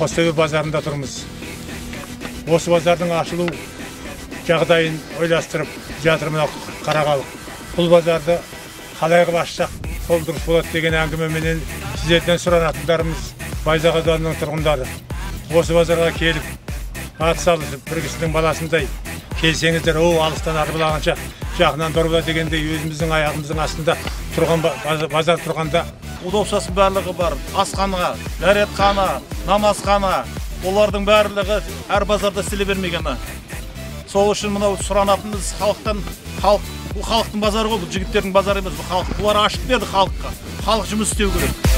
Kostepe bazarında durumuz. Osu bazarının aşılı jağdayın oylaştırıp jatırmına karagalık. Pul bazarda halayığı başlayacak. Sol duruş bolat degen ängimemenen sizlerden soranatlarımız Bayzaga dağının turğundary. Osu bazarga kelip atsalışıp birgisinin balasınday kelseňizder o alystan arbylagança jaqyndan dorbula degende özümizin ayağımızın astında turgan bazar turganda удовшасы барлығы бар, асқанға, дәретхана, намазхана, олардың барлығы әр базарда селе бермегені. Сол үшін мынау сұранатынымыз халықтан, халық, бұл халықтың базары ғой, бұл жігіттердің базары емес, бұл халық. Бұлар ашық берді халыққа. Халық жұмыс істеу керек.